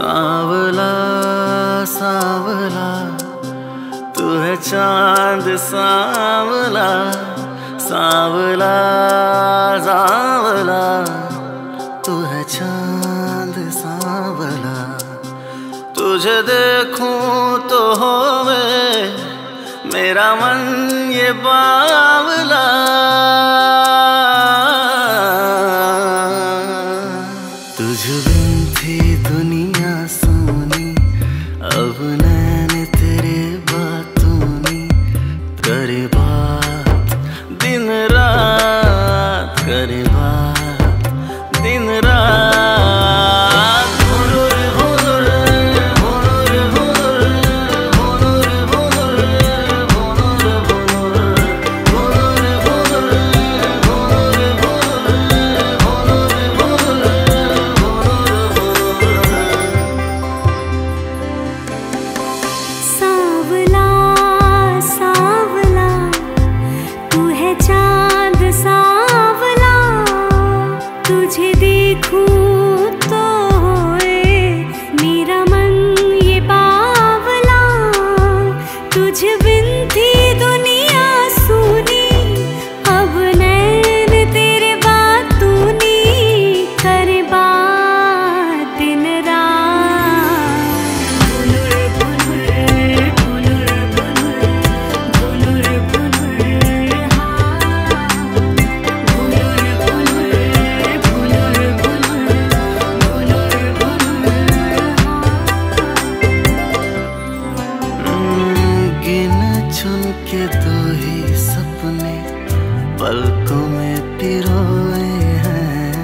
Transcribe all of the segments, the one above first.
सांवला सांवला तू है चांद सांवला सांवला सांवला तू है चांद सांवला। तुझे देखूं तो होवे मेरा मन ये बावला। तुझ बिन थी दुनिया सोनी अब नैन तेरे बातों में करे बात दिन रात करे बात दिन रात। भुनूर भुनूर भुनूर भुनूर भुनूर भुनूर भुनूर भुनूर भुनूर भुनूर भुनूर भुनूर भुनूर। सांवला सांवला तू है चांद सांवला तुझे देखूं तो होए मेरा मन ये बावला। तुझे बिन थी दुनिया सूनी अब नैन तेरे बातों ने करे बात दिन रात। भुनूर भुनूर भुनूर भुनूर भुनूर भुनूर भुनूर भुनूर भुनूर भुनूर। गिन चुन के तो ही सपने पलकों में पिरोए हैं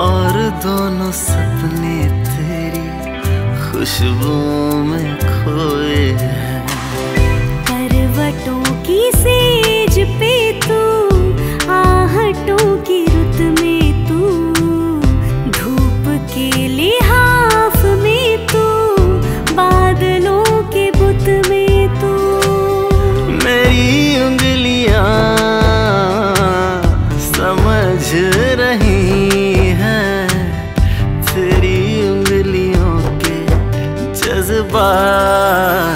और दोनों सपने तेरी खुशबू में खोए हैं। करवटों की सेज पे तू आहटों की रुत में तू धूप के लिहाफ में तू बादलों के बुत में तू। मेरी उंगलियां समझ रही हैं तेरी उंगलियों के जज्बा।